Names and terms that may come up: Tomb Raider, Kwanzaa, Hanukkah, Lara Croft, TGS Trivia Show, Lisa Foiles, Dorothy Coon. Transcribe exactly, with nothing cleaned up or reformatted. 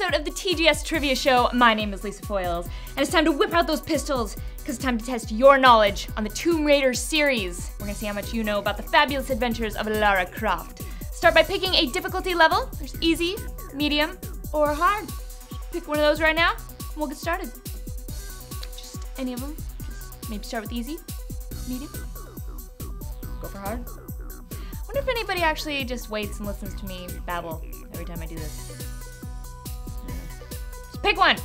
episode of the T G S Trivia Show. My name is Lisa Foiles, and it's time to whip out those pistols, because it's time to test your knowledge on the Tomb Raider series. We're gonna see how much you know about the fabulous adventures of Lara Croft. Start by picking a difficulty level. There's easy, medium, or hard. Pick one of those right now, and we'll get started. Just any of them. Just maybe start with easy, medium, go for hard. I wonder if anybody actually just waits and listens to me babble every time I do this. Just pick one!